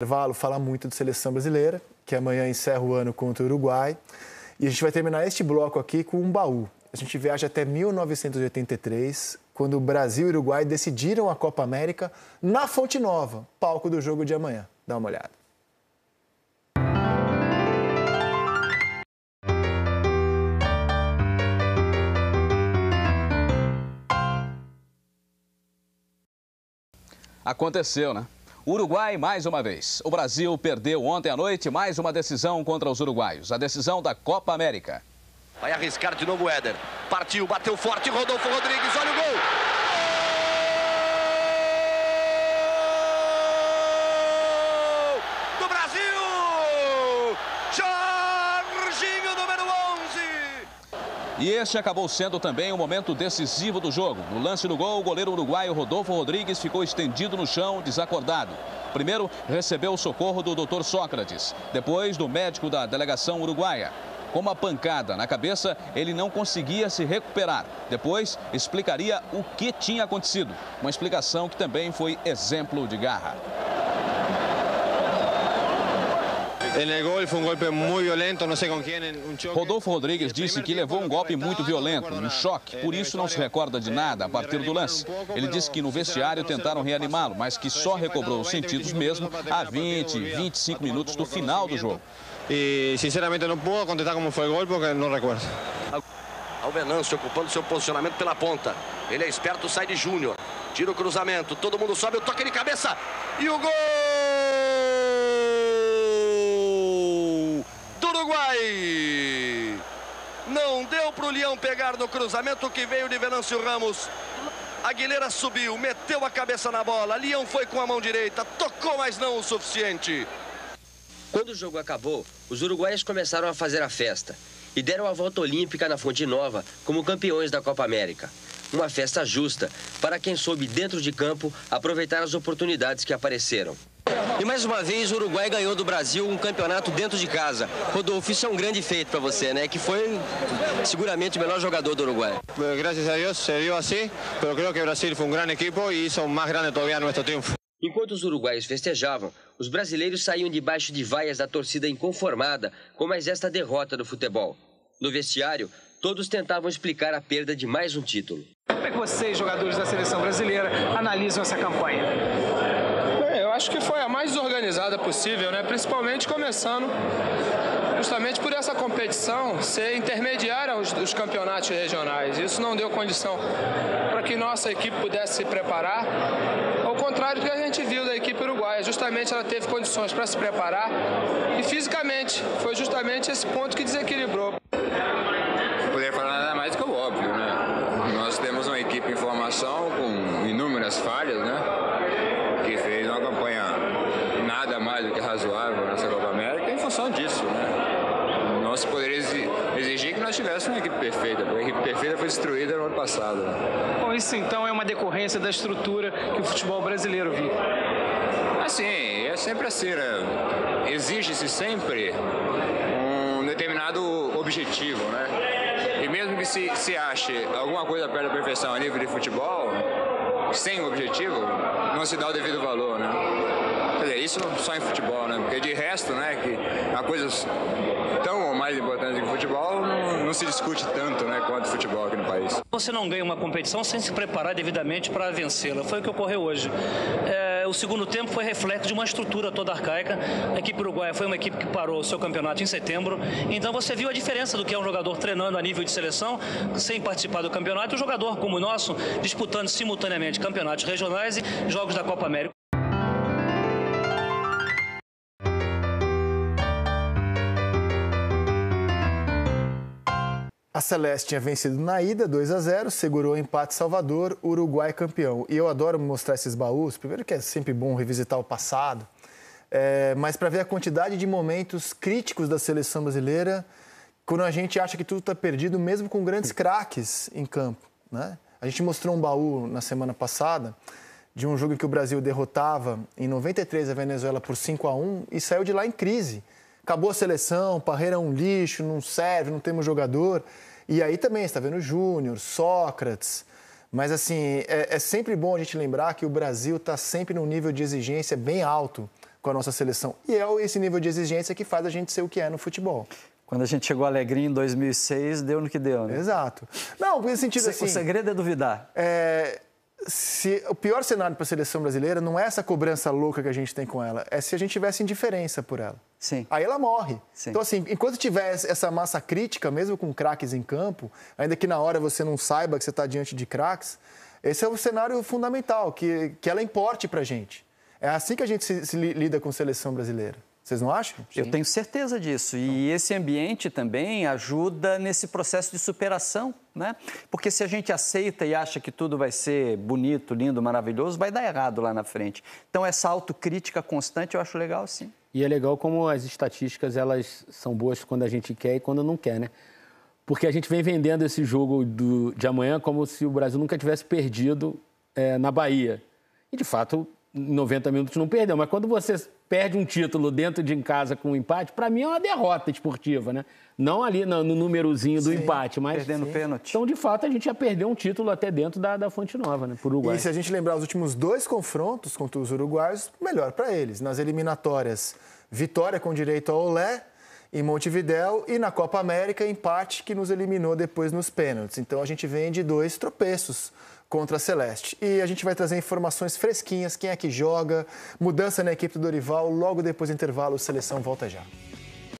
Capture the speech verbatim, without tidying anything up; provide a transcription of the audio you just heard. Intervalo, falar muito de Seleção Brasileira, que amanhã encerra o ano contra o Uruguai. E a gente vai terminar este bloco aqui com um baú. A gente viaja até mil novecentos e oitenta e três, quando o Brasil e o Uruguai decidiram a Copa América na Fonte Nova, palco do jogo de amanhã. Dá uma olhada. Aconteceu, né? Uruguai mais uma vez. O Brasil perdeu ontem à noite mais uma decisão contra os uruguaios, a decisão da Copa América. Vai arriscar de novo o Éder. Partiu, bateu forte, Rodolfo Rodrigues, olha o gol! Do Brasil! Jorginho, número onze! E este acabou sendo também o momento decisivo do jogo. No lance do gol, o goleiro uruguaio Rodolfo Rodrigues ficou estendido no chão, desacordado. Primeiro, recebeu o socorro do doutor Sócrates, depois do médico da delegação uruguaia. Com uma pancada na cabeça, ele não conseguia se recuperar. Depois, explicaria o que tinha acontecido. Uma explicação que também foi exemplo de garra. Rodolfo Rodrigues disse que levou um golpe muito violento, um choque, por isso não se recorda de nada a partir do lance. Ele disse que no vestiário tentaram reanimá-lo, mas que só recobrou os sentidos mesmo a vinte, vinte e cinco minutos do final do jogo. E, sinceramente, não posso contestar como foi o gol, porque não recordo. O Venâncio ocupando seu posicionamento pela ponta. Ele é esperto, sai de Júnior. Tira o cruzamento, todo mundo sobe, o toque de cabeça. E o gol do Uruguai! Não deu para o Leão pegar no cruzamento que veio de Venâncio Ramos. Aguilera subiu, meteu a cabeça na bola. Leão foi com a mão direita, tocou, mas não o suficiente. Quando o jogo acabou, os uruguaios começaram a fazer a festa e deram a volta olímpica na Fonte Nova como campeões da Copa América. Uma festa justa para quem soube, dentro de campo, aproveitar as oportunidades que apareceram. E mais uma vez o Uruguai ganhou do Brasil um campeonato dentro de casa. Rodolfo, isso é um grande feito para você, né? Que foi seguramente o melhor jogador do Uruguai. Graças a Deus se deu assim, mas creio que o Brasil foi um grande equipo e isso é mais grande todavía nosso triunfo. Enquanto os uruguaios festejavam, os brasileiros saíam debaixo de vaias da torcida inconformada com mais esta derrota do futebol. No vestiário, todos tentavam explicar a perda de mais um título. Como é que vocês, jogadores da Seleção Brasileira, analisam essa campanha? É, eu acho que foi a mais desorganizada possível, né? Principalmente começando justamente por essa competição ser intermediária aos, aos campeonatos regionais. Isso não deu condição para que nossa equipe pudesse se preparar. Ao contrário do que a gente viu da equipe uruguaia, justamente ela teve condições para se preparar e fisicamente foi justamente esse ponto que desequilibrou. Não poderia falar nada mais do que o óbvio, né? Nós temos uma equipe em formação com inúmeras falhas, né? Que fez uma campanha nada mais do que razoável nessa Copa América em função disso, né? Não se poderia exigir que nós tivéssemos uma equipe perfeita, porque a equipe perfeita foi destruída no ano passado, né? Isso, então, é uma decorrência da estrutura que o futebol brasileiro vive. Assim, é sempre assim, né? Exige-se sempre um determinado objetivo, né? E mesmo que se, se ache alguma coisa perto da perfeição a nível de futebol, sem objetivo, não se dá o devido valor, né? Quer dizer, isso só em futebol, né? Porque de resto, né, que há coisas tão ou mais importantes que o futebol, não, não se discute tanto, né, quanto o futebol aqui no país. Você não ganha uma competição sem se preparar devidamente para vencê-la. Foi o que ocorreu hoje. É, o segundo tempo foi reflexo de uma estrutura toda arcaica. A equipe uruguaia foi uma equipe que parou o seu campeonato em setembro. Então você viu a diferença do que é um jogador treinando a nível de seleção, sem participar do campeonato, e um jogador como o nosso, disputando simultaneamente campeonatos regionais e jogos da Copa América. A Celeste tinha vencido na ida, dois a zero, segurou o empate Salvador, Uruguai campeão. E eu adoro mostrar esses baús, primeiro que é sempre bom revisitar o passado, é, mas para ver a quantidade de momentos críticos da Seleção Brasileira, quando a gente acha que tudo está perdido, mesmo com grandes craques em campo, né? A gente mostrou um baú na semana passada, de um jogo em que o Brasil derrotava em noventa e três a Venezuela por cinco a um e saiu de lá em crise. Acabou a seleção, Parreira é um lixo, não serve, não temos jogador. E aí também, você está vendo o Júnior, Sócrates. Mas, assim, é, é sempre bom a gente lembrar que o Brasil está sempre num nível de exigência bem alto. com a nossa seleção. E é esse nível de exigência que faz a gente ser o que é no futebol. Quando a gente chegou a Alegria em dois mil e seis, deu no que deu, né? Exato. Não, nesse sentido assim... O segredo é duvidar. É... Se, o pior cenário para a seleção brasileira não é essa cobrança louca que a gente tem com ela, é se a gente tivesse indiferença por ela. Sim. Aí ela morre. Sim. Então, assim, enquanto tiver essa massa crítica, mesmo com craques em campo, ainda que na hora você não saiba que você está diante de craques, esse é o cenário fundamental, que, que ela importe para a gente. É assim que a gente se, se lida com a seleção brasileira. Vocês não acham? Sim. Eu tenho certeza disso. E esse ambiente também ajuda nesse processo de superação, né? Porque se a gente aceita e acha que tudo vai ser bonito, lindo, maravilhoso, vai dar errado lá na frente. Então, essa autocrítica constante eu acho legal, sim. E é legal como as estatísticas, elas são boas quando a gente quer e quando não quer, né? Porque a gente vem vendendo esse jogo do, de amanhã como se o Brasil nunca tivesse perdido é, na Bahia. E, de fato... noventa minutos não perdeu, mas quando você perde um título dentro de casa com um empate, para mim é uma derrota esportiva, né? Não ali no númerozinho do sim, empate, mas... Perdendo pênalti. Então, de fato, a gente já perdeu um título até dentro da, da Fonte Nova, né? Por Uruguai. E se a gente lembrar os últimos dois confrontos contra os uruguaios, melhor para eles. Nas eliminatórias, vitória com direito ao olé em Montevidéu e na Copa América, empate que nos eliminou depois nos pênaltis. Então, a gente vem de dois tropeços contra a Celeste. E a gente vai trazer informações fresquinhas, quem é que joga, mudança na equipe do Dorival, logo depois do intervalo, Seleção volta já.